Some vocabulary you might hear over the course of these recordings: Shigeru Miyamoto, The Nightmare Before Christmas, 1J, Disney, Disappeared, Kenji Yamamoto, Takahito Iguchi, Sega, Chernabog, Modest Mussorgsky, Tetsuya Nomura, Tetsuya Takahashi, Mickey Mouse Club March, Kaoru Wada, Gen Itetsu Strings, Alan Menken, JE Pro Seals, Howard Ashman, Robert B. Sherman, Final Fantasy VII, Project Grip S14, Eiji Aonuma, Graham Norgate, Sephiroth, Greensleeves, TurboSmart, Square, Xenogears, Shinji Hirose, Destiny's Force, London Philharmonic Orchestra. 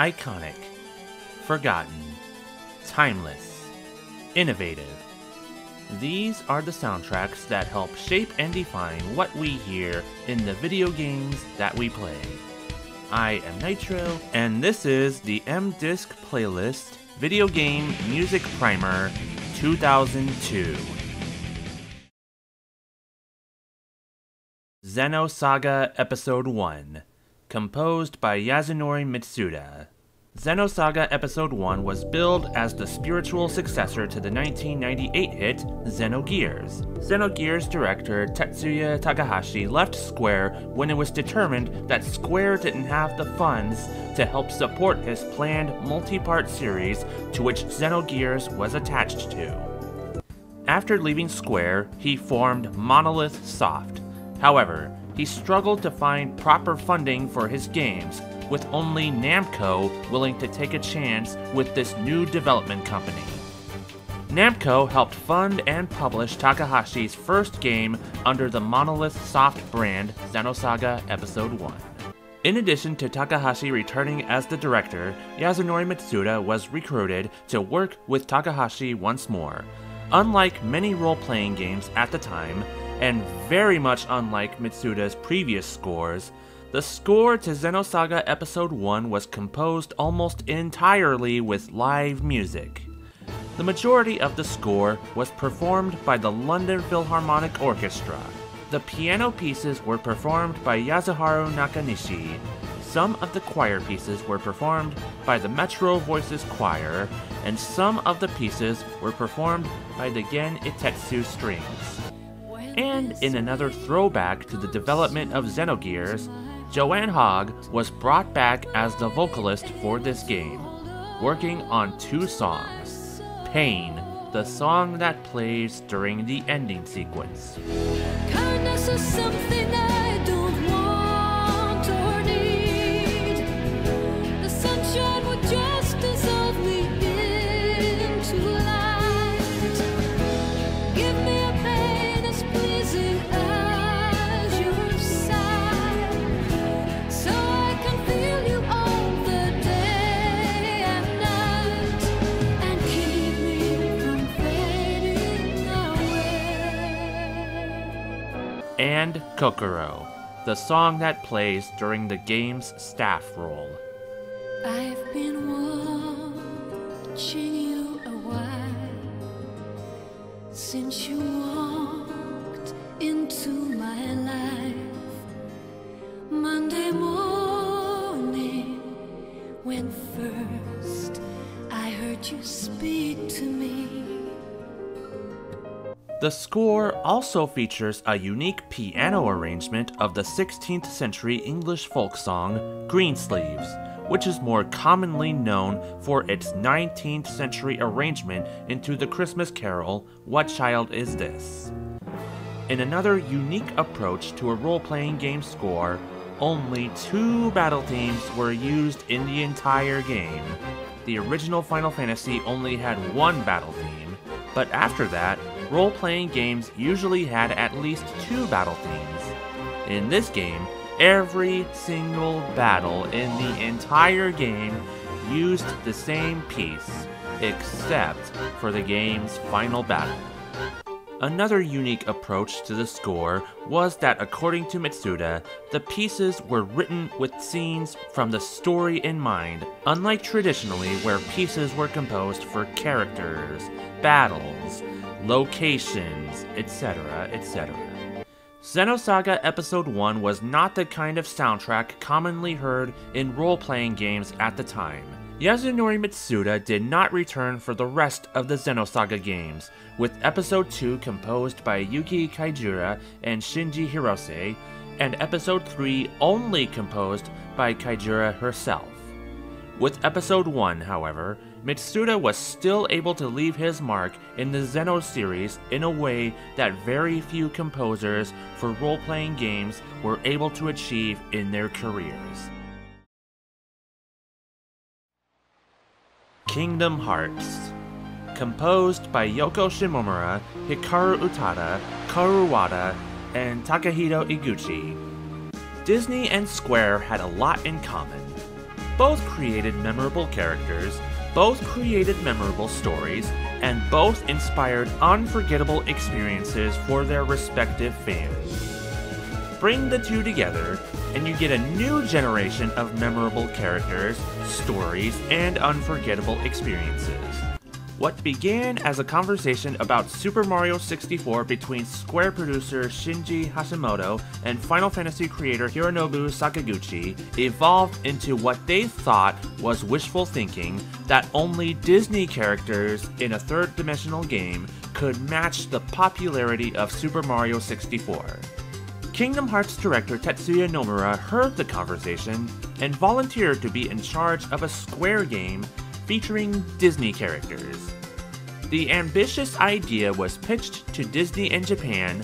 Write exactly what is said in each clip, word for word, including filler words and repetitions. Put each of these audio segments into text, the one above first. Iconic, forgotten, timeless, innovative. These are the soundtracks that help shape and define what we hear in the video games that we play. I am Nitro, and this is the M-Disc Playlist Video Game Music Primer two thousand two. Xenosaga Episode one, composed by Yasunori Mitsuda. Xenosaga Episode one was billed as the spiritual successor to the nineteen ninety-eight hit Xenogears. Xenogears director Tetsuya Takahashi left Square when it was determined that Square didn't have the funds to help support his planned multi-part series to which Xenogears was attached to. After leaving Square, he formed Monolith Soft. However, he struggled to find proper funding for his games, with only Namco willing to take a chance with this new development company. Namco helped fund and publish Takahashi's first game under the Monolith Soft brand, Xenosaga Episode one. In addition to Takahashi returning as the director, Yasunori Mitsuda was recruited to work with Takahashi once more. Unlike many role-playing games at the time, and very much unlike Mitsuda's previous scores, the score to Xenosaga Episode one was composed almost entirely with live music. The majority of the score was performed by the London Philharmonic Orchestra. The piano pieces were performed by Yasuharu Nakanishi. Some of the choir pieces were performed by the Metro Voices Choir, and some of the pieces were performed by the Gen Itetsu Strings. And in another throwback to the development of Xenogears, Joanne Hogg was brought back as the vocalist for this game, working on two songs. Pain, the song that plays during the ending sequence. Kindness is something I don't want or need. The sunshine would just dissolve me into light. Give me a pain as pleasing as your sigh, so I can feel you all the day and night, and keep me from fading away. And Kokoro, the song that plays during the game's staff roll. I've been watching you a while since you walked into my life. Monday morning, when first I heard you speak to me. The score also features a unique piano arrangement of the sixteenth century English folk song Greensleeves, which is more commonly known for its nineteenth century arrangement into the Christmas carol What Child Is This? In another unique approach to a role-playing game score, only two battle themes were used in the entire game. The original Final Fantasy only had one battle theme, but after that, role-playing games usually had at least two battle themes. In this game, every single battle in the entire game used the same piece, except for the game's final battle. Another unique approach to the score was that, according to Mitsuda, the pieces were written with scenes from the story in mind, unlike traditionally where pieces were composed for characters, battles, locations, et cetera, et cetera. Xenosaga Episode one was not the kind of soundtrack commonly heard in role-playing games at the time. Yasunori Mitsuda did not return for the rest of the Xenosaga games, with Episode two composed by Yuki Kajiura and Shinji Hirose, and Episode three only composed by Kajiura herself. With Episode one, however, Mitsuda was still able to leave his mark in the Xeno series in a way that very few composers for role-playing games were able to achieve in their careers. Kingdom Hearts, composed by Yoko Shimomura, Hikaru Utada, Kaoru Wada, and Takahito Iguchi. Disney and Square had a lot in common. both created memorable characters, both created memorable stories, and both inspired unforgettable experiences for their respective fans. Bring the two together, and you get a new generation of memorable characters, stories, and unforgettable experiences. What began as a conversation about Super Mario sixty-four between Square producer Shinji Hashimoto and Final Fantasy creator Hironobu Sakaguchi evolved into what they thought was wishful thinking that only Disney characters in a third-dimensional game could match the popularity of Super Mario sixty-four. Kingdom Hearts director Tetsuya Nomura heard the conversation and volunteered to be in charge of a Square game featuring Disney characters. The ambitious idea was pitched to Disney in Japan,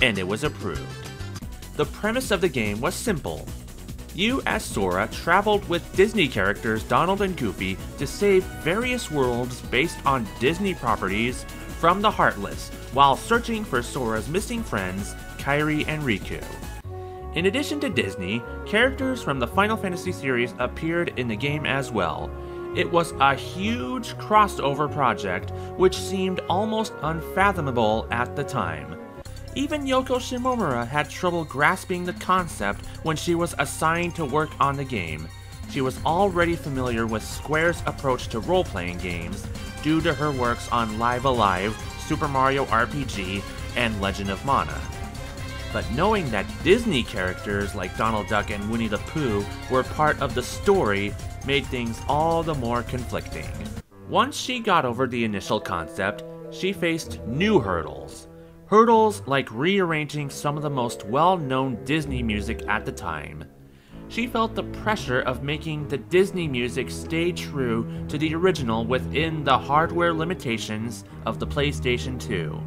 and it was approved. The premise of the game was simple. You, as Sora, traveled with Disney characters Donald and Goofy to save various worlds based on Disney properties from the Heartless, while searching for Sora's missing friends, Kairi and Riku. In addition to Disney, characters from the Final Fantasy series appeared in the game as well. It was a huge crossover project, which seemed almost unfathomable at the time. Even Yoko Shimomura had trouble grasping the concept when she was assigned to work on the game. She was already familiar with Square's approach to role-playing games due to her works on Live Alive, Super Mario R P G, and Legend of Mana. But knowing that Disney characters like Donald Duck and Winnie the Pooh were part of the story made things all the more conflicting. Once she got over the initial concept, she faced new hurdles. Hurdles like rearranging some of the most well-known Disney music at the time. She felt the pressure of making the Disney music stay true to the original within the hardware limitations of the PlayStation two.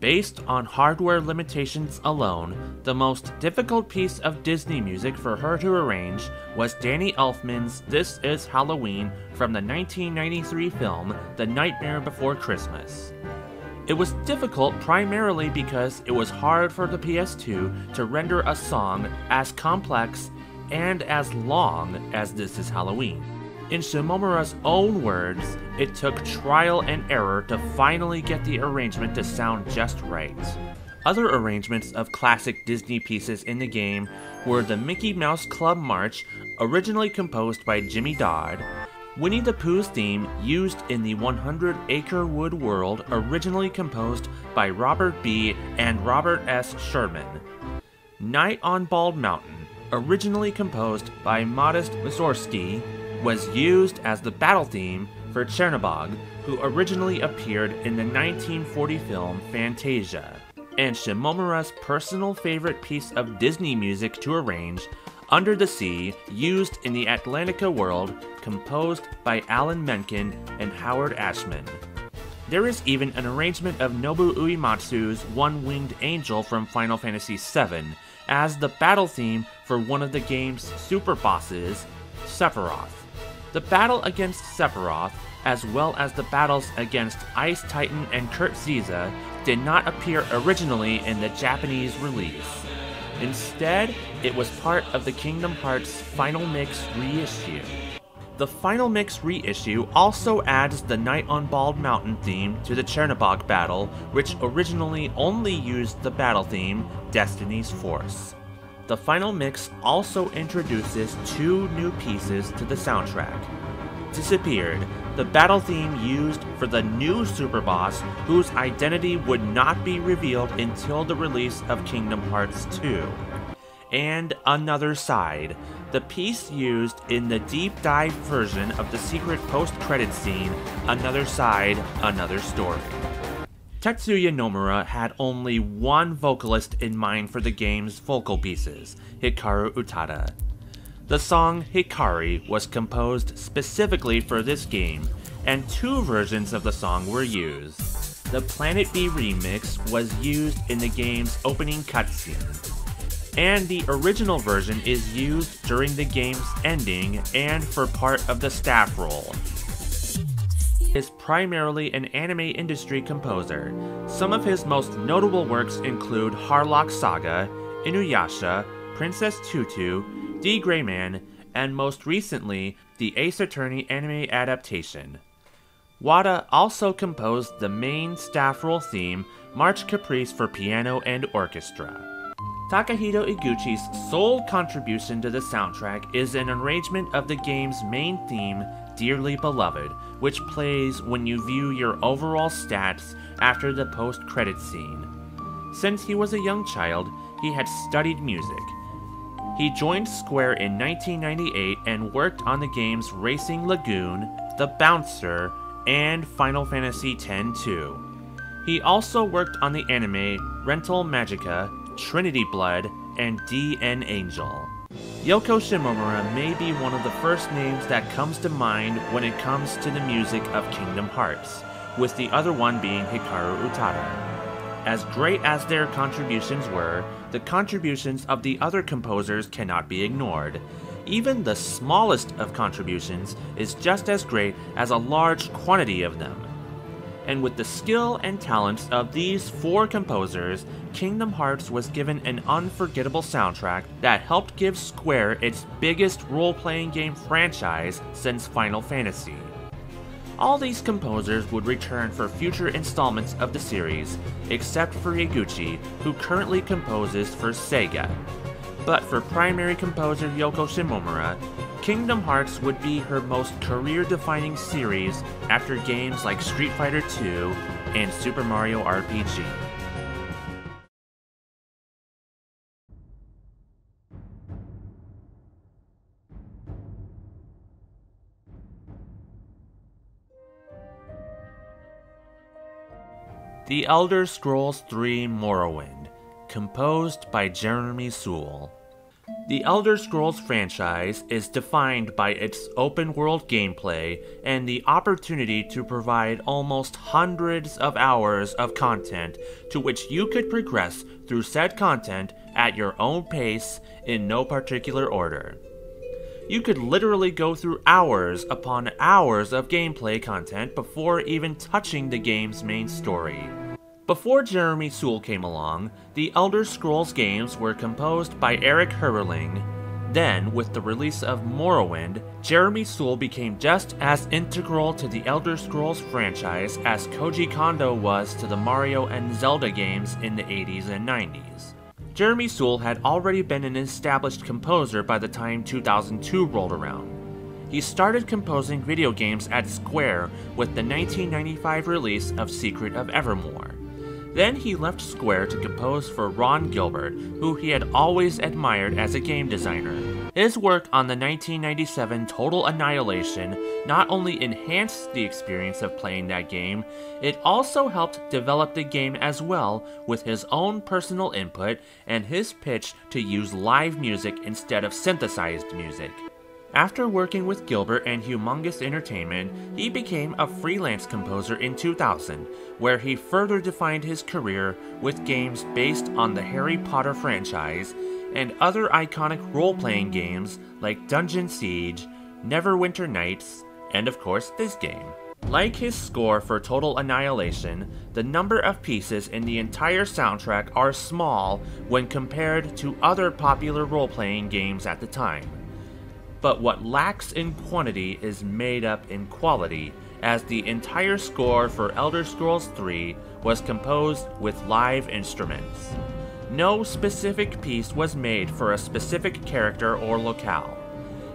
Based on hardware limitations alone, the most difficult piece of Disney music for her to arrange was Danny Elfman's This Is Halloween from the nineteen ninety-three film The Nightmare Before Christmas. It was difficult primarily because it was hard for the P S two to render a song as complex and as long as This Is Halloween. In Shimomura's own words, it took trial and error to finally get the arrangement to sound just right. Other arrangements of classic Disney pieces in the game were the Mickey Mouse Club March, originally composed by Jimmy Dodd, Winnie the Pooh's theme used in the one hundred acre wood World, originally composed by Robert B. and Robert S. Sherman, Night on Bald Mountain, originally composed by Modest Mussorgsky, was used as the battle theme for Chernabog, who originally appeared in the nineteen forty film Fantasia. And Shimomura's personal favorite piece of Disney music to arrange, Under the Sea, used in the Atlantica World, composed by Alan Menken and Howard Ashman. There is even an arrangement of Nobu Uematsu's One-Winged Angel from Final Fantasy seven as the battle theme for one of the game's super bosses, Sephiroth. The battle against Sephiroth, as well as the battles against Ice Titan and Kurt Ziza, did not appear originally in the Japanese release. Instead, it was part of the Kingdom Hearts Final Mix reissue. The Final Mix reissue also adds the Night on Bald Mountain theme to the Chernabog battle, which originally only used the battle theme, Destiny's Force. The final mix also introduces two new pieces to the soundtrack. Disappeared, the battle theme used for the new superboss whose identity would not be revealed until the release of Kingdom Hearts two. And Another Side, the piece used in the deep dive version of the secret post-credit scene, Another Side, Another Story. Tetsuya Nomura had only one vocalist in mind for the game's vocal pieces, Hikaru Utada. The song Hikari was composed specifically for this game, and two versions of the song were used. The Planet B remix was used in the game's opening cutscene, and the original version is used during the game's ending and for part of the staff role. Is primarily an anime industry composer. Some of his most notable works include Harlock Saga, Inuyasha, Princess Tutu, D. Gray Man, and most recently, the Ace Attorney anime adaptation. Wada also composed the main staff role theme, March Caprice for piano and orchestra. Takahito Iguchi's sole contribution to the soundtrack is an arrangement of the game's main theme, Dearly Beloved, which plays when you view your overall stats after the post-credit scene. Since he was a young child, he had studied music. He joined Square in nineteen ninety-eight and worked on the games Racing Lagoon, The Bouncer, and Final Fantasy X two. He also worked on the anime Rental Magica, Trinity Blood, and D N Angel. Yoko Shimomura may be one of the first names that comes to mind when it comes to the music of Kingdom Hearts, with the other one being Hikaru Utada. As great as their contributions were, the contributions of the other composers cannot be ignored. Even the smallest of contributions is just as great as a large quantity of them. And with the skill and talents of these four composers, Kingdom Hearts was given an unforgettable soundtrack that helped give Square its biggest role-playing game franchise since Final Fantasy. All these composers would return for future installments of the series, except for Iguchi, who currently composes for Sega. But for primary composer Yoko Shimomura, Kingdom Hearts would be her most career-defining series after games like Street Fighter two and Super Mario R P G. The Elder Scrolls three Morrowind, composed by Jeremy Sewell. The Elder Scrolls franchise is defined by its open-world gameplay and the opportunity to provide almost hundreds of hours of content to which you could progress through said content at your own pace in no particular order. You could literally go through hours upon hours of gameplay content before even touching the game's main story. Before Jeremy Sewell came along, the Elder Scrolls games were composed by Eric Herrling. Then, with the release of Morrowind, Jeremy Sewell became just as integral to the Elder Scrolls franchise as Koji Kondo was to the Mario and Zelda games in the eighties and nineties. Jeremy Sewell had already been an established composer by the time two thousand two rolled around. He started composing video games at Square with the nineteen ninety-five release of Secret of Evermore. Then he left Square to compose for Ron Gilbert, who he had always admired as a game designer. His work on the nineteen ninety-seven Total Annihilation not only enhanced the experience of playing that game, it also helped develop the game as well with his own personal input and his pitch to use live music instead of synthesized music. After working with Gilbert and Humongous Entertainment, he became a freelance composer in two thousand, where he further defined his career with games based on the Harry Potter franchise and other iconic role-playing games like Dungeon Siege, Neverwinter Nights, and of course this game. Like his score for Total Annihilation, the number of pieces in the entire soundtrack are small when compared to other popular role-playing games at the time. But what lacks in quantity is made up in quality, as the entire score for Elder Scrolls three was composed with live instruments. No specific piece was made for a specific character or locale,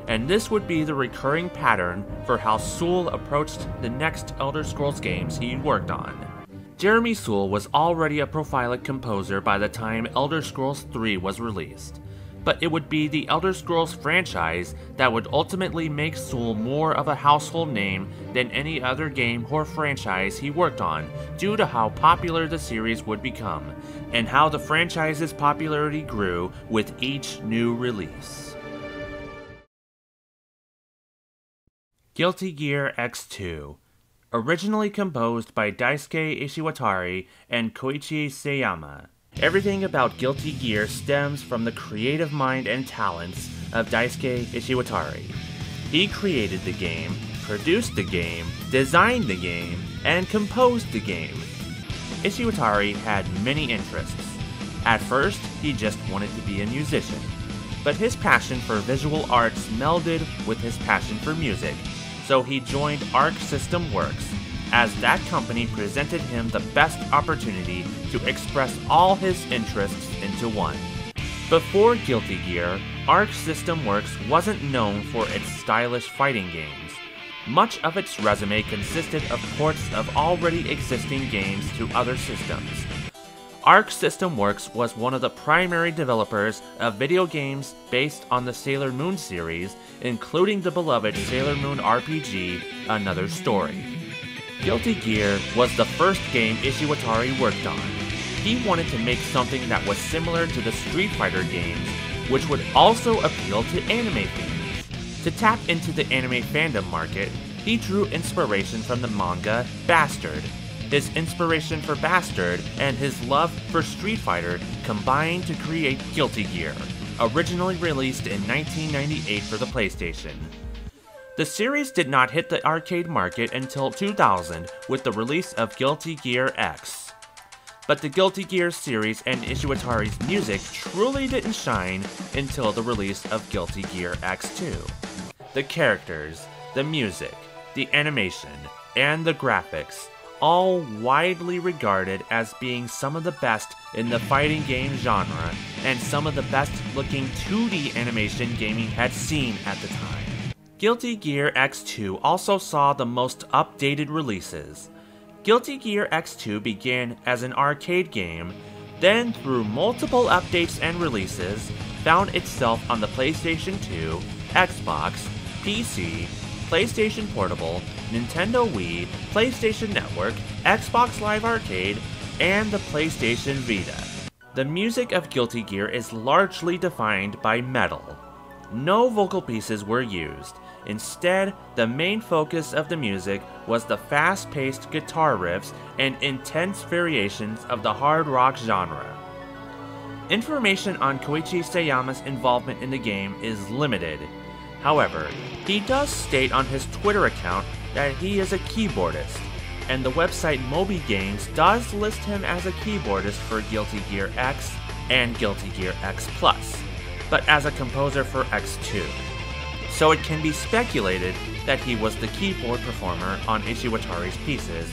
and this would be the recurring pattern for how Sewell approached the next Elder Scrolls games he worked on. Jeremy Sewell was already a prolific composer by the time Elder Scrolls three was released, but it would be the Elder Scrolls franchise that would ultimately make Sewell more of a household name than any other game or franchise he worked on, due to how popular the series would become, and how the franchise's popularity grew with each new release. Guilty Gear X two, originally composed by Daisuke Ishiwatari and Koichi Seyama. Everything about Guilty Gear stems from the creative mind and talents of Daisuke Ishiwatari. He created the game, produced the game, designed the game, and composed the game. Ishiwatari had many interests. At first, he just wanted to be a musician. but his passion for visual arts melded with his passion for music, so he joined Arc System Works, as that company presented him the best opportunity to express all his interests into one. Before Guilty Gear, Arc System Works wasn't known for its stylish fighting games. Much of its resume consisted of ports of already existing games to other systems. Arc System Works was one of the primary developers of video games based on the Sailor Moon series, including the beloved Sailor Moon R P G, Another Story. Guilty Gear was the first game Ishiwatari worked on. He wanted to make something that was similar to the Street Fighter games, which would also appeal to anime fans. To tap into the anime fandom market, he drew inspiration from the manga Bastard. His inspiration for Bastard and his love for Street Fighter combined to create Guilty Gear, originally released in nineteen ninety-eight for the PlayStation. The series did not hit the arcade market until two thousand with the release of Guilty Gear X. But the Guilty Gear series and Ishiwatari's music truly didn't shine until the release of Guilty Gear X two. The characters, the music, the animation, and the graphics, all widely regarded as being some of the best in the fighting game genre and some of the best looking two D animation gaming had seen at the time. Guilty Gear X two also saw the most updated releases. Guilty Gear X two began as an arcade game, then through multiple updates and releases, found itself on the PlayStation two, Xbox, P C, PlayStation Portable, Nintendo Wii, PlayStation Network, Xbox Live Arcade, and the PlayStation Vita. The music of Guilty Gear is largely defined by metal. No vocal pieces were used. Instead, the main focus of the music was the fast-paced guitar riffs and intense variations of the hard rock genre. Information on Koichi Seyama's involvement in the game is limited. However, he does state on his Twitter account that he is a keyboardist, and the website Moby Games does list him as a keyboardist for Guilty Gear X and Guilty Gear X Plus, but as a composer for X two. So it can be speculated that he was the keyboard performer on Ishiwatari's pieces,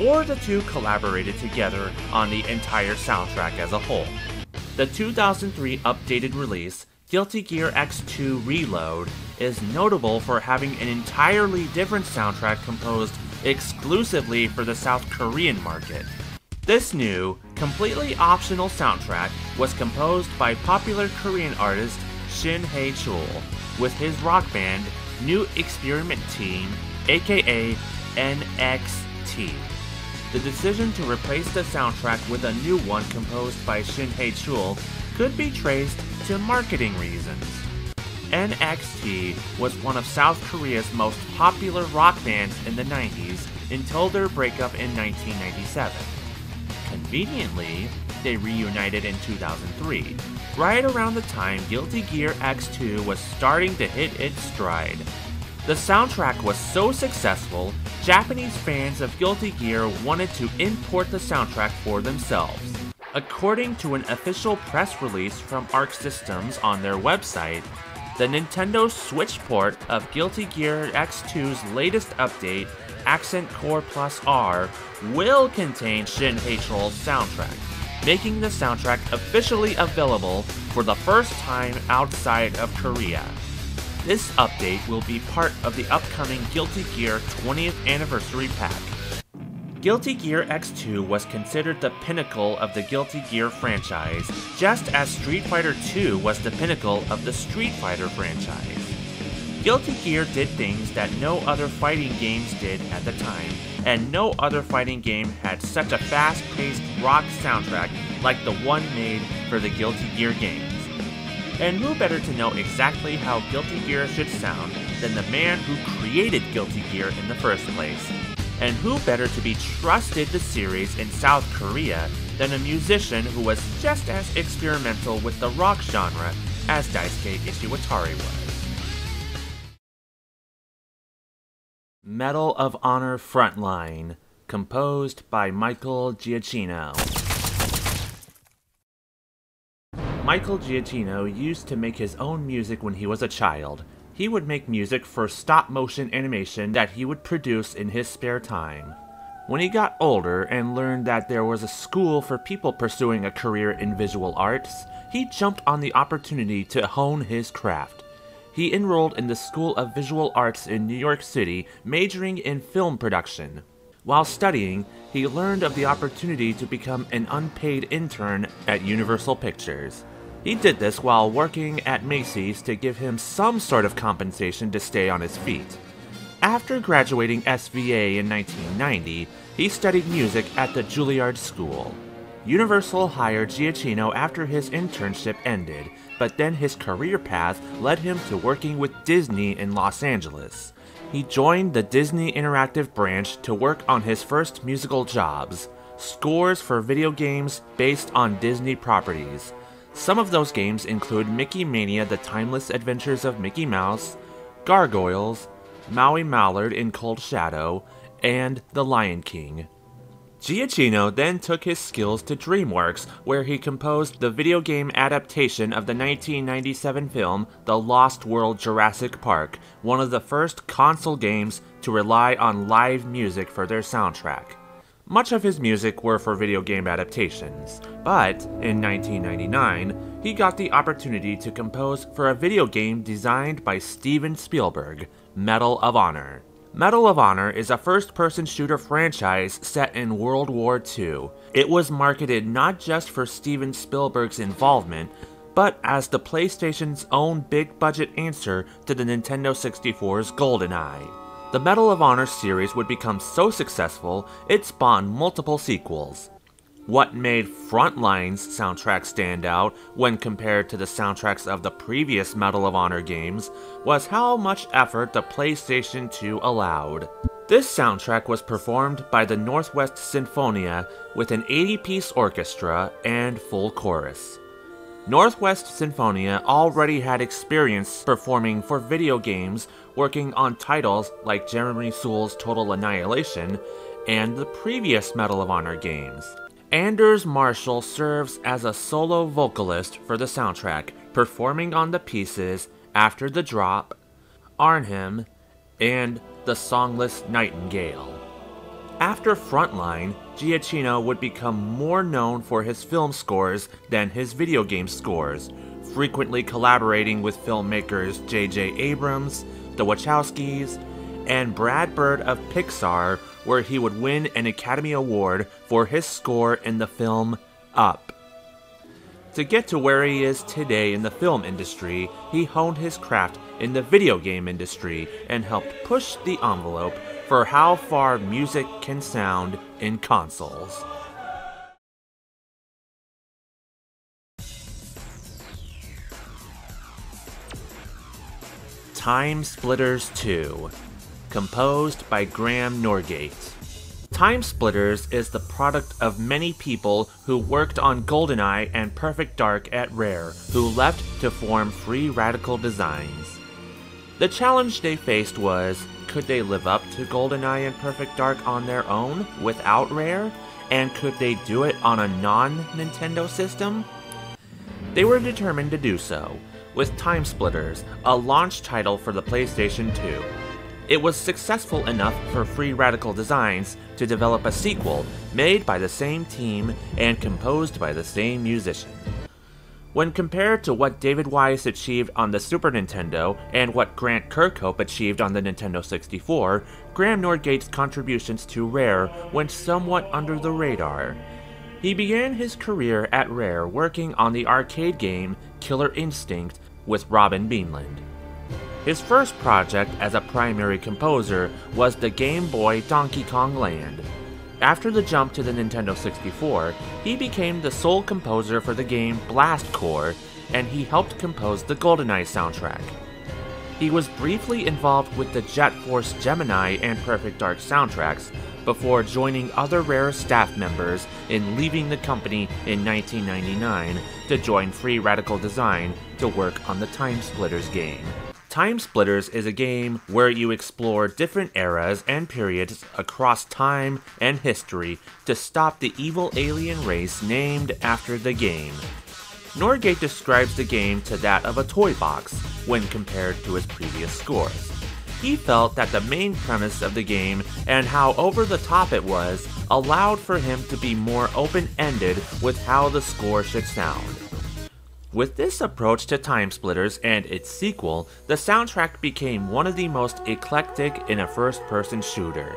or the two collaborated together on the entire soundtrack as a whole. The two thousand three updated release, Guilty Gear X two Reload, is notable for having an entirely different soundtrack composed exclusively for the South Korean market. This new, completely optional soundtrack was composed by popular Korean artist Shin Hae-chul with his rock band New Experiment Team, aka N X T. The decision to replace the soundtrack with a new one composed by Shin Hae-chul could be traced to marketing reasons. N X T was one of South Korea's most popular rock bands in the nineties until their breakup in nineteen ninety-seven. Conveniently, they reunited in two thousand three, right around the time Guilty Gear X two was starting to hit its stride. The soundtrack was so successful, Japanese fans of Guilty Gear wanted to import the soundtrack for themselves. According to an official press release from Arc Systems on their website, the Nintendo Switch port of Guilty Gear X two's latest update, Accent Core Plus R, will contain Shin Hae-chul's soundtrack, making the soundtrack officially available for the first time outside of Korea. This update will be part of the upcoming Guilty Gear twentieth Anniversary Pack. Guilty Gear X two was considered the pinnacle of the Guilty Gear franchise, just as Street Fighter two was the pinnacle of the Street Fighter franchise. Guilty Gear did things that no other fighting games did at the time, and no other fighting game had such a fast-paced rock soundtrack like the one made for the Guilty Gear games. And who better to know exactly how Guilty Gear should sound than the man who created Guilty Gear in the first place? And who better to be trusted the series in South Korea than a musician who was just as experimental with the rock genre as Daisuke Ishiwatari was? Medal of Honor Frontline, composed by Michael Giacchino. Michael Giacchino used to make his own music when he was a child. He would make music for stop-motion animation that he would produce in his spare time. When he got older and learned that there was a school for people pursuing a career in visual arts, he jumped on the opportunity to hone his craft. He enrolled in the School of Visual Arts in New York City, majoring in film production. While studying, he learned of the opportunity to become an unpaid intern at Universal Pictures. He did this while working at Macy's to give him some sort of compensation to stay on his feet. After graduating S V A in nineteen ninety, he studied music at the Juilliard School. Universal hired Giacchino after his internship ended, but then his career path led him to working with Disney in Los Angeles. He joined the Disney Interactive branch to work on his first musical jobs, scores for video games based on Disney properties. Some of those games include Mickey Mania: The Timeless Adventures of Mickey Mouse, Gargoyles, Maui Mallard in Cold Shadow, and The Lion King. Giacchino then took his skills to DreamWorks, where he composed the video game adaptation of the nineteen ninety-seven film The Lost World: Jurassic Park, one of the first console games to rely on live music for their soundtrack. Much of his music were for video game adaptations, but in nineteen ninety-nine, he got the opportunity to compose for a video game designed by Steven Spielberg, Medal of Honor. Medal of Honor is a first-person shooter franchise set in World War Two. It was marketed not just for Steven Spielberg's involvement, but as the PlayStation's own big-budget answer to the Nintendo sixty-four's GoldenEye. The Medal of Honor series would become so successful, it spawned multiple sequels. What made Frontline's soundtrack stand out when compared to the soundtracks of the previous Medal of Honor games was how much effort the PlayStation two allowed. This soundtrack was performed by the Northwest Sinfonia with an eighty-piece orchestra and full chorus. Northwest Sinfonia already had experience performing for video games, working on titles like Jeremy Soule's Total Annihilation and the previous Medal of Honor games. Anders Marshall serves as a solo vocalist for the soundtrack, performing on the pieces After the Drop, Arnhem, and The Songless Nightingale. After Frontline, Giacchino would become more known for his film scores than his video game scores, frequently collaborating with filmmakers J J Abrams, the Wachowskis, and Brad Bird of Pixar, where he would win an Academy Award for his score in the film Up. To get to where he is today in the film industry, he honed his craft in the video game industry and helped push the envelope for how far music can sound in consoles. Time Splitters two, composed by Graham Norgate. Time Splitters is the product of many people who worked on GoldenEye and Perfect Dark at Rare, who left to form Free Radical Designs. The challenge they faced was, could they live up to GoldenEye and Perfect Dark on their own, without Rare? And could they do it on a non-Nintendo system? They were determined to do so, with Time Splitters, a launch title for the PlayStation two. It was successful enough for Free Radical Designs to develop a sequel made by the same team and composed by the same musician. When compared to what David Wise achieved on the Super Nintendo and what Grant Kirkhope achieved on the Nintendo sixty-four, Graham Norgate's contributions to Rare went somewhat under the radar. He began his career at Rare working on the arcade game Killer Instinct with Robin Beamland. His first project as a primary composer was the Game Boy Donkey Kong Land. After the jump to the Nintendo sixty-four, he became the sole composer for the game Blast Corps, and he helped compose the GoldenEye soundtrack. He was briefly involved with the Jet Force Gemini and Perfect Dark soundtracks before joining other Rare staff members in leaving the company in nineteen ninety-nine to join Free Radical Design to work on the Time Splitters game. Time Splitters is a game where you explore different eras and periods across time and history to stop the evil alien race named after the game. Norgate describes the game to that of a toy box when compared to his previous scores. He felt that the main premise of the game and how over-the-top it was allowed for him to be more open-ended with how the score should sound. With this approach to Time Splitters and its sequel, the soundtrack became one of the most eclectic in a first-person shooter.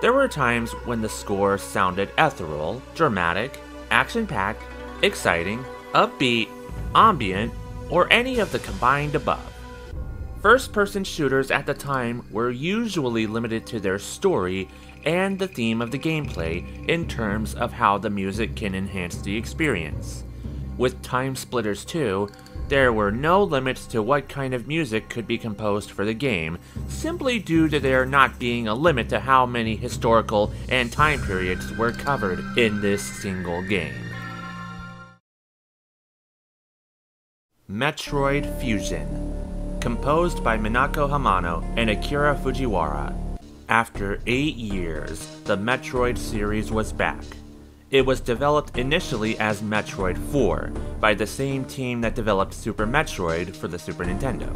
There were times when the score sounded ethereal, dramatic, action-packed, exciting, upbeat, ambient, or any of the combined above. First-person shooters at the time were usually limited to their story and the theme of the gameplay in terms of how the music can enhance the experience. With Time Splitters two, there were no limits to what kind of music could be composed for the game, simply due to there not being a limit to how many historical and time periods were covered in this single game. Metroid Fusion, composed by Minako Hamano and Akira Fujiwara. After eight years, the Metroid series was back. It was developed initially as Metroid four by the same team that developed Super Metroid for the Super Nintendo,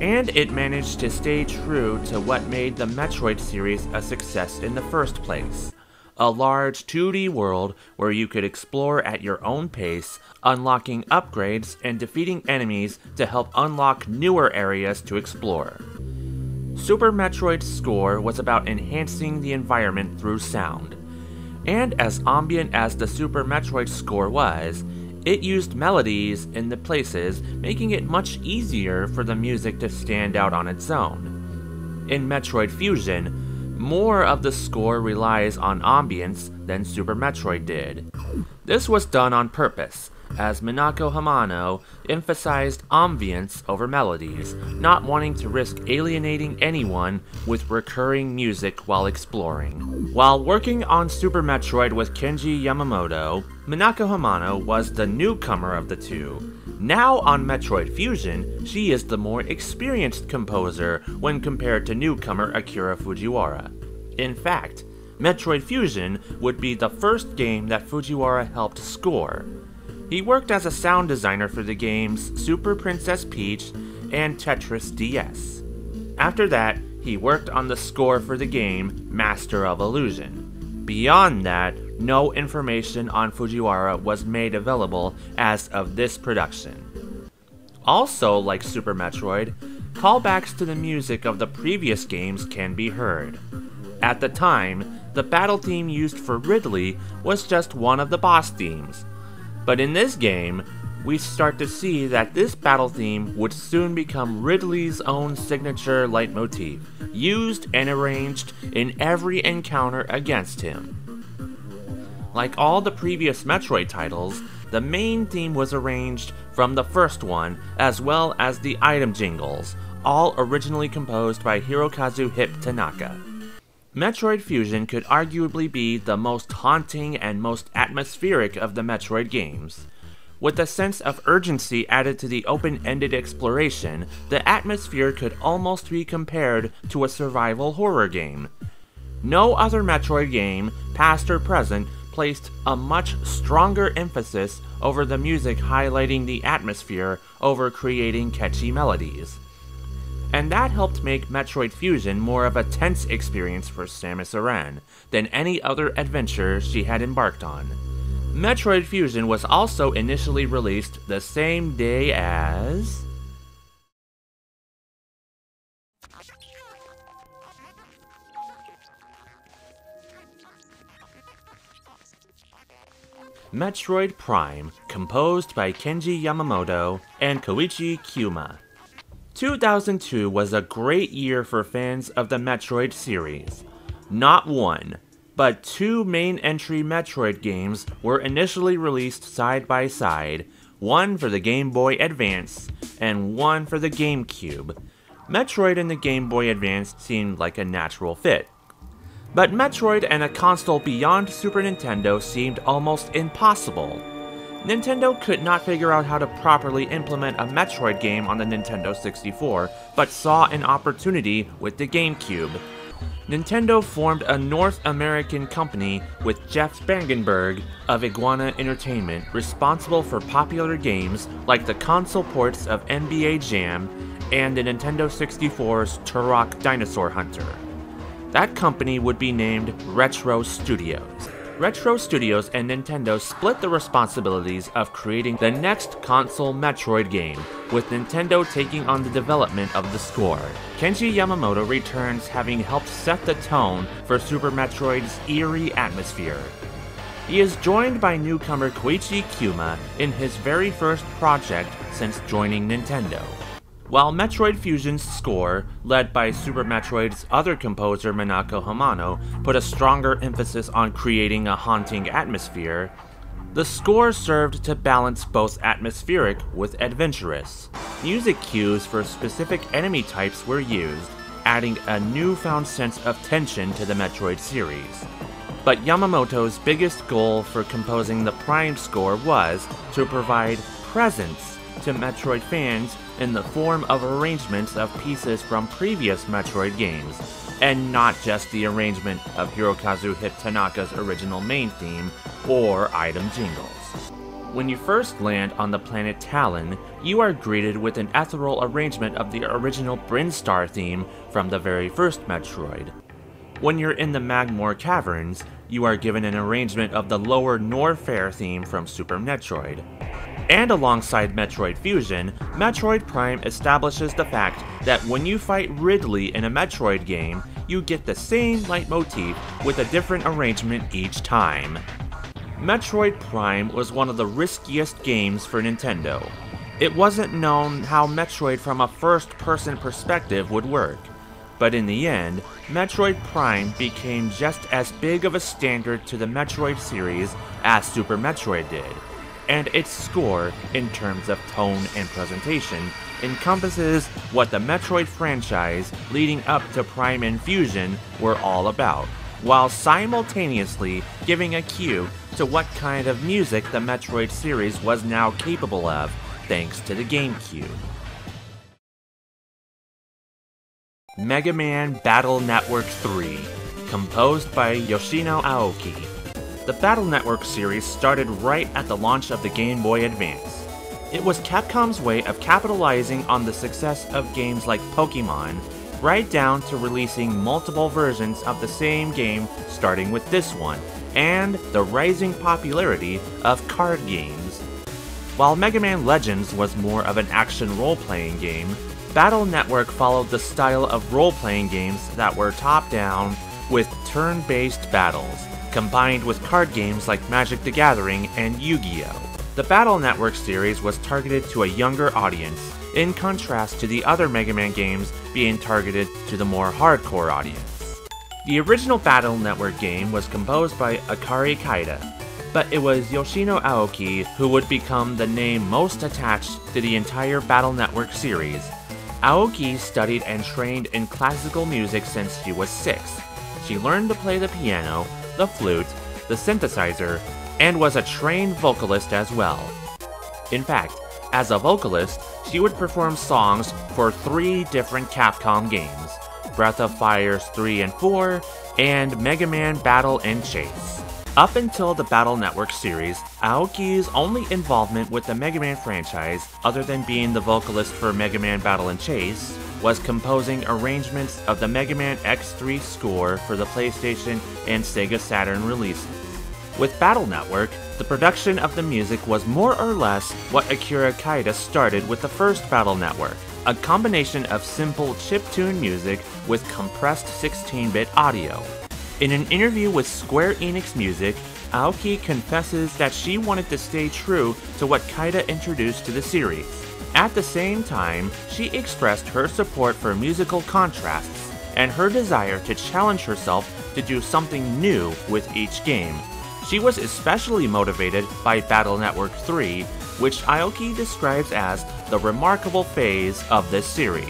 and it managed to stay true to what made the Metroid series a success in the first place, a large two D world where you could explore at your own pace, unlocking upgrades and defeating enemies to help unlock newer areas to explore. Super Metroid's score was about enhancing the environment through sound. And as ambient as the Super Metroid score was, it used melodies in the places, making it much easier for the music to stand out on its own. In Metroid Fusion, more of the score relies on ambience than Super Metroid did. This was done on purpose, as Minako Hamano emphasized ambience over melodies, not wanting to risk alienating anyone with recurring music while exploring. While working on Super Metroid with Kenji Yamamoto, Minako Hamano was the newcomer of the two. Now on Metroid Fusion, she is the more experienced composer when compared to newcomer Akira Fujiwara. In fact, Metroid Fusion would be the first game that Fujiwara helped score. He worked as a sound designer for the games Super Princess Peach and Tetris D S. After that, he worked on the score for the game Master of Illusion. Beyond that, no information on Fujiwara was made available as of this production. Also, like Super Metroid, callbacks to the music of the previous games can be heard. At the time, the battle theme used for Ridley was just one of the boss themes. But in this game, we start to see that this battle theme would soon become Ridley's own signature leitmotif, used and arranged in every encounter against him. Like all the previous Metroid titles, the main theme was arranged from the first one, as well as the item jingles, all originally composed by Hirokazu Hip Tanaka. Metroid Fusion could arguably be the most haunting and most atmospheric of the Metroid games. With a sense of urgency added to the open-ended exploration, the atmosphere could almost be compared to a survival horror game. No other Metroid game, past or present, placed a much stronger emphasis over the music highlighting the atmosphere over creating catchy melodies. And that helped make Metroid Fusion more of a tense experience for Samus Aran than any other adventure she had embarked on. Metroid Fusion was also initially released the same day as Metroid Prime, composed by Kenji Yamamoto and Koichi Kyuma. two thousand two was a great year for fans of the Metroid series. Not one, but two main entry Metroid games were initially released side by side, one for the Game Boy Advance and one for the GameCube. Metroid and the Game Boy Advance seemed like a natural fit. But Metroid and a console beyond Super Nintendo seemed almost impossible. Nintendo could not figure out how to properly implement a Metroid game on the Nintendo sixty-four, but saw an opportunity with the GameCube. Nintendo formed a North American company with Jeff Spangenberg of Iguana Entertainment, responsible for popular games like the console ports of N B A Jam and the Nintendo sixty-four's Turok Dinosaur Hunter. That company would be named Retro Studios. Retro Studios and Nintendo split the responsibilities of creating the next console Metroid game, with Nintendo taking on the development of the score. Kenji Yamamoto returns, having helped set the tone for Super Metroid's eerie atmosphere. He is joined by newcomer Koichi Kuma in his very first project since joining Nintendo. While Metroid Fusion's score, led by Super Metroid's other composer Minako Hamano, put a stronger emphasis on creating a haunting atmosphere, the score served to balance both atmospheric with adventurous. Music cues for specific enemy types were used, adding a newfound sense of tension to the Metroid series. But Yamamoto's biggest goal for composing the Prime score was to provide presence to Metroid fans in the form of arrangements of pieces from previous Metroid games, and not just the arrangement of Hirokazu Hip Tanaka's original main theme or item jingles. When you first land on the planet Talon, you are greeted with an ethereal arrangement of the original Brinstar theme from the very first Metroid. When you're in the Magmore Caverns, you are given an arrangement of the lower Norfair theme from Super Metroid. And alongside Metroid Fusion, Metroid Prime establishes the fact that when you fight Ridley in a Metroid game, you get the same leitmotif with a different arrangement each time. Metroid Prime was one of the riskiest games for Nintendo. It wasn't known how Metroid from a first-person perspective would work, but in the end, Metroid Prime became just as big of a standard to the Metroid series as Super Metroid did. And its score, in terms of tone and presentation, encompasses what the Metroid franchise leading up to Prime and Fusion were all about, while simultaneously giving a cue to what kind of music the Metroid series was now capable of, thanks to the GameCube. Mega Man Battle Network three, composed by Yoshino Aoki. The Battle Network series started right at the launch of the Game Boy Advance. It was Capcom's way of capitalizing on the success of games like Pokemon, right down to releasing multiple versions of the same game starting with this one, and the rising popularity of card games. While Mega Man Legends was more of an action role-playing game, Battle Network followed the style of role-playing games that were top-down with turn-based battles, combined with card games like Magic the Gathering and Yu-Gi-Oh! The Battle Network series was targeted to a younger audience, in contrast to the other Mega Man games being targeted to the more hardcore audience. The original Battle Network game was composed by Akari Kaida, but it was Yoshino Aoki who would become the name most attached to the entire Battle Network series. Aoki studied and trained in classical music since she was six. She learned to play the piano, the flute, the synthesizer, and was a trained vocalist as well. In fact, as a vocalist, she would perform songs for three different Capcom games, Breath of Fires three and four, and Mega Man Battle and Chase. Up until the Battle Network series, Aoki's only involvement with the Mega Man franchise, other than being the vocalist for Mega Man Battle and Chase, was composing arrangements of the Mega Man X three score for the PlayStation and Sega Saturn releases. With Battle Network, the production of the music was more or less what Akira Kaida started with the first Battle Network, a combination of simple chiptune music with compressed sixteen bit audio. In an interview with Square Enix Music, Aoki confesses that she wanted to stay true to what Kaida introduced to the series. At the same time, she expressed her support for musical contrasts and her desire to challenge herself to do something new with each game. She was especially motivated by Battle Network three, which Aoki describes as the remarkable phase of this series.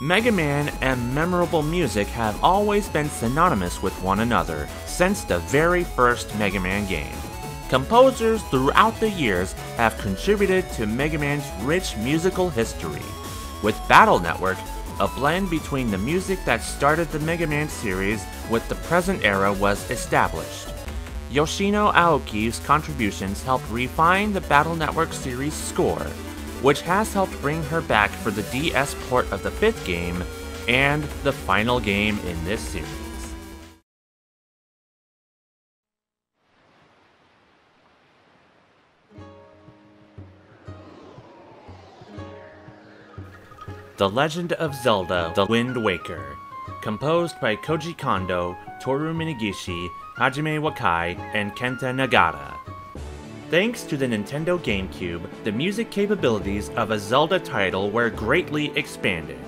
Mega Man and memorable music have always been synonymous with one another since the very first Mega Man game. Composers throughout the years have contributed to Mega Man's rich musical history. With Battle Network, A blend between the music that started the Mega Man series with the present era was established. Yoshino Aoki's contributions helped refine the Battle Network series score, which has helped bring her back for the D S port of the fifth game, and the final game in this series. The Legend of Zelda: The Wind Waker, composed by Koji Kondo, Toru Minagishi, Hajime Wakai, and Kenta Nagata. Thanks to the Nintendo GameCube, the music capabilities of a Zelda title were greatly expanded.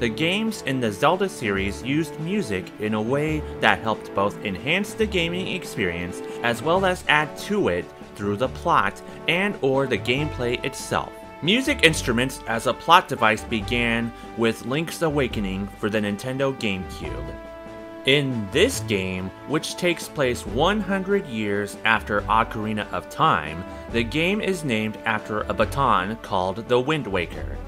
The games in the Zelda series used music in a way that helped both enhance the gaming experience as well as add to it through the plot and or the gameplay itself. Music instruments as a plot device began with Link's Awakening for the Nintendo GameCube. In this game, which takes place one hundred years after Ocarina of Time, the game is named after a baton called the Wind Waker.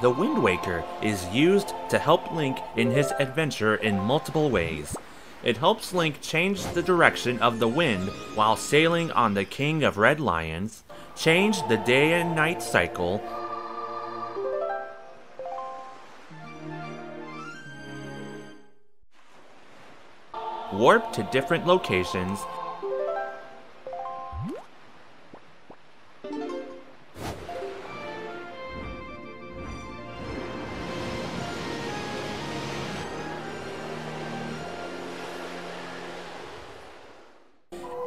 The Wind Waker is used to help Link in his adventure in multiple ways. It helps Link change the direction of the wind while sailing on the King of Red Lions, change the day and night cycle, warp to different locations,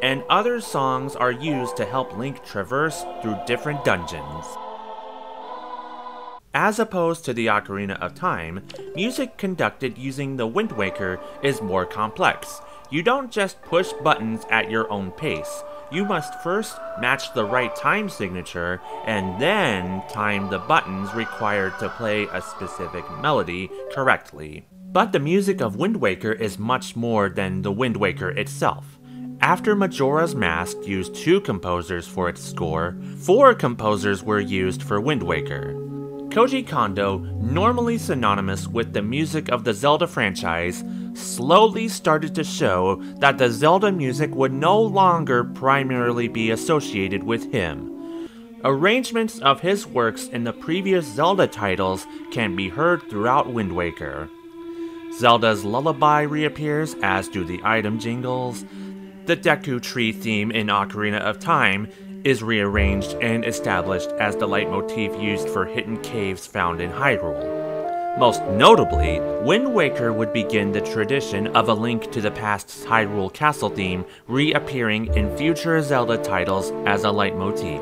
and other songs are used to help Link traverse through different dungeons. As opposed to the Ocarina of Time, music conducted using the Wind Waker is more complex. You don't just push buttons at your own pace. You must first match the right time signature, and then time the buttons required to play a specific melody correctly. But the music of Wind Waker is much more than the Wind Waker itself. After Majora's Mask used two composers for its score, four composers were used for Wind Waker. Koji Kondo, normally synonymous with the music of the Zelda franchise, slowly started to show that the Zelda music would no longer primarily be associated with him. Arrangements of his works in the previous Zelda titles can be heard throughout Wind Waker. Zelda's lullaby reappears, as do the item jingles. The Deku Tree theme in Ocarina of Time is rearranged and established as the leitmotif used for hidden caves found in Hyrule. Most notably, Wind Waker would begin the tradition of a Link to the Past's Hyrule Castle theme reappearing in future Zelda titles as a leitmotif.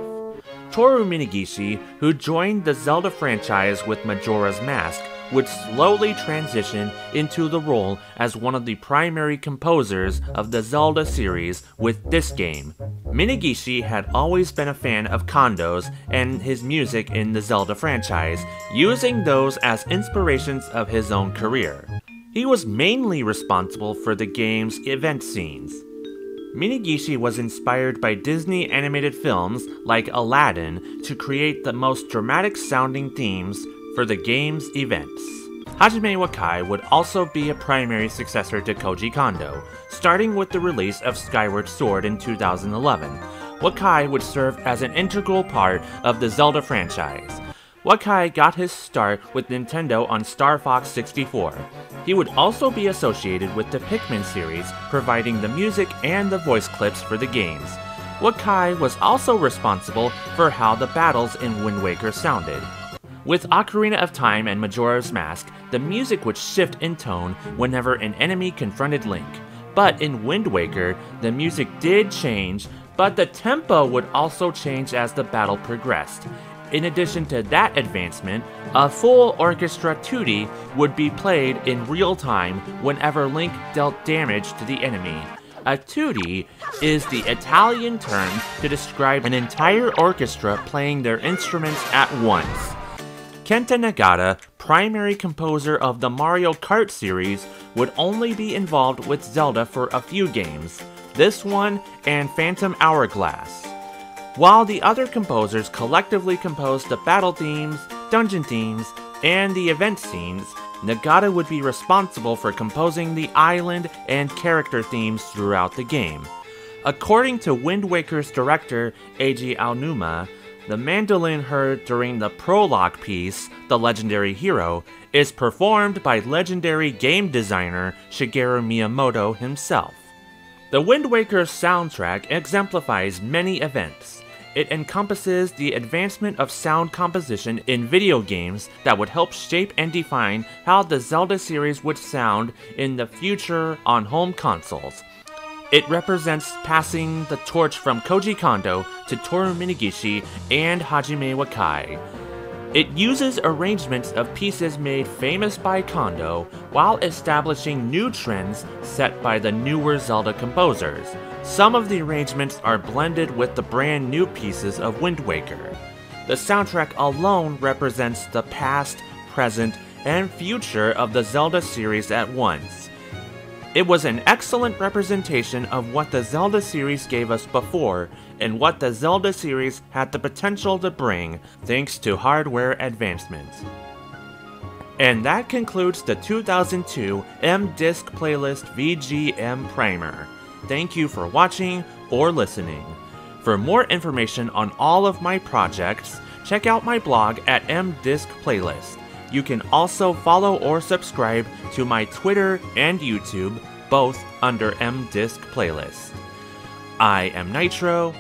Toru Minagishi, who joined the Zelda franchise with Majora's Mask, would slowly transition into the role as one of the primary composers of the Zelda series with this game. Minagishi had always been a fan of Kondo's and his music in the Zelda franchise, using those as inspirations of his own career. He was mainly responsible for the game's event scenes. Minagishi was inspired by Disney animated films like Aladdin to create the most dramatic sounding themes for the game's events. Hajime Wakai would also be a primary successor to Koji Kondo, starting with the release of Skyward Sword in two thousand eleven. Wakai would serve as an integral part of the Zelda franchise. Wakai got his start with Nintendo on Star Fox sixty-four. He would also be associated with the Pikmin series, providing the music and the voice clips for the games. Wakai was also responsible for how the battles in Wind Waker sounded. With Ocarina of Time and Majora's Mask, the music would shift in tone whenever an enemy confronted Link. But in Wind Waker, the music did change, but the tempo would also change as the battle progressed. In addition to that advancement, a full orchestra tutti would be played in real time whenever Link dealt damage to the enemy. A tutti is the Italian term to describe an entire orchestra playing their instruments at once. Kenta Nagata, primary composer of the Mario Kart series, would only be involved with Zelda for a few games, this one and Phantom Hourglass. While the other composers collectively composed the battle themes, dungeon themes, and the event scenes, Nagata would be responsible for composing the island and character themes throughout the game. According to Wind Waker's director, Eiji Aonuma, the mandolin heard during the prologue piece, The Legendary Hero, is performed by legendary game designer Shigeru Miyamoto himself. The Wind Waker soundtrack exemplifies many events. It encompasses the advancement of sound composition in video games that would help shape and define how the Zelda series would sound in the future on home consoles. It represents passing the torch from Koji Kondo to Toru Minagishi and Hajime Wakai. It uses arrangements of pieces made famous by Kondo while establishing new trends set by the newer Zelda composers. Some of the arrangements are blended with the brand new pieces of Wind Waker. The soundtrack alone represents the past, present, and future of the Zelda series at once. It was an excellent representation of what the Zelda series gave us before, and what the Zelda series had the potential to bring, thanks to hardware advancements. And that concludes the two thousand two M-Disc Playlist V G M Primer. Thank you for watching or listening. For more information on all of my projects, check out my blog at M-Disc Playlist. You can also follow or subscribe to my Twitter and YouTube, both under M-Disc Playlist. I am Nitro.